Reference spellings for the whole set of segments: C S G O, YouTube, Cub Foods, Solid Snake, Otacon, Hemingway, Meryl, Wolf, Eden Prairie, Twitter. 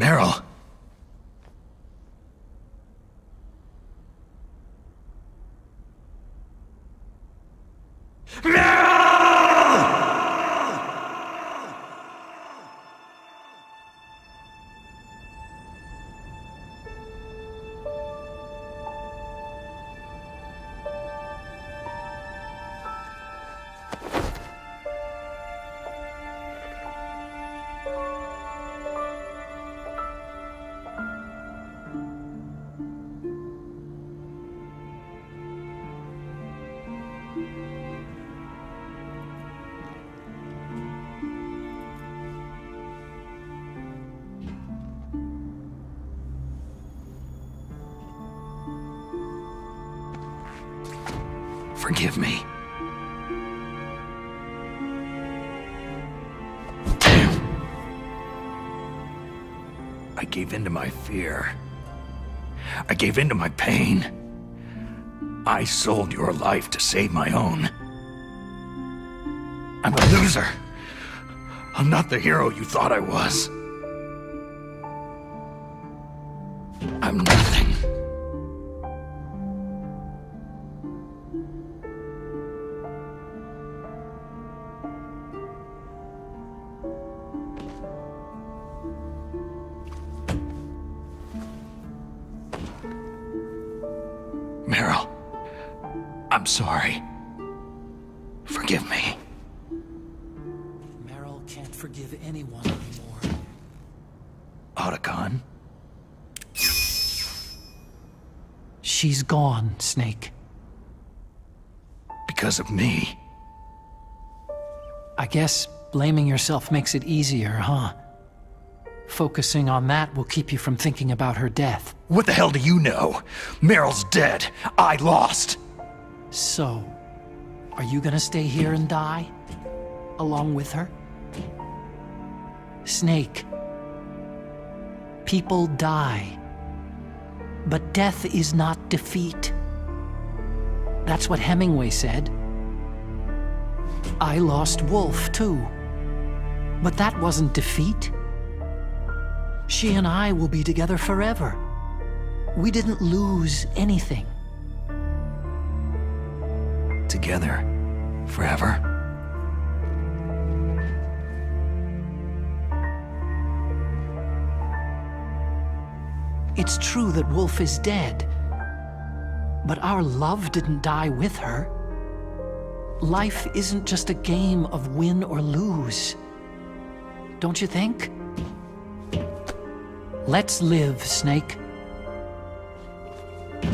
Meryl! Forgive me. Damn. I gave in to my fear. I gave in to my pain. I sold your life to save my own. I'm a loser. I'm not the hero you thought I was. I'm nothing. I'm sorry. Forgive me. Meryl can't forgive anyone anymore. Otacon? She's gone, Snake. Because of me. I guess blaming yourself makes it easier, huh? Focusing on that will keep you from thinking about her death. What the hell do you know? Meryl's dead. I lost. So, are you gonna stay here and die? Along with her? Snake. People die. But death is not defeat. That's what Hemingway said. I lost Wolf, too. But that wasn't defeat. She and I will be together forever. We didn't lose anything. Together, forever. It's true that Wolf is dead, but our love didn't die with her. Life isn't just a game of win or lose, don't you think? Let's live, Snake.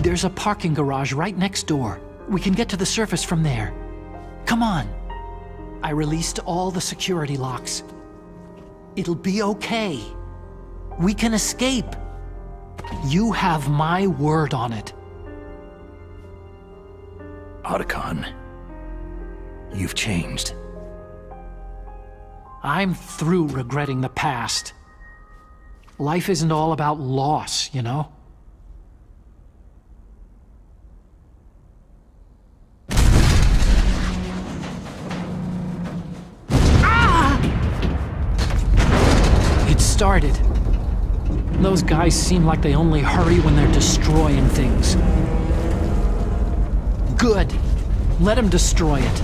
There's a parking garage right next door. We can get to the surface from there. Come on. I released all the security locks. It'll be okay. We can escape. You have my word on it. Otacon, you've changed. I'm through regretting the past. Life isn't all about loss, you know? Started. Those guys seem like they only hurry when they're destroying things. Good. Let them destroy it.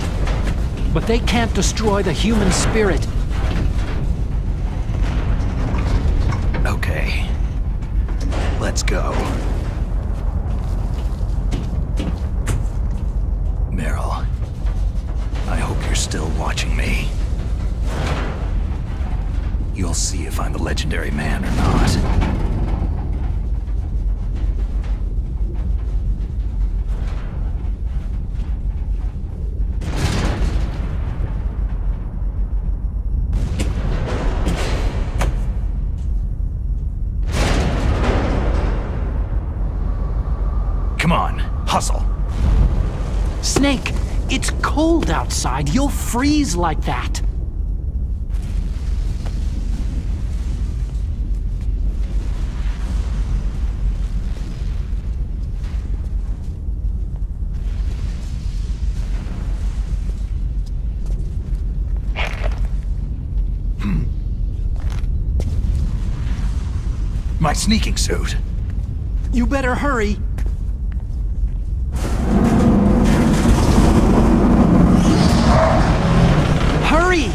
But they can't destroy the human spirit. Okay. Let's go. Meryl, I hope you're still watching me. You'll see if I'm a legendary man or not. Come on, hustle. Snake, it's cold outside. You'll freeze like that. My sneaking suit. You better hurry. Hurry!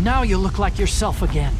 Now you look like yourself again.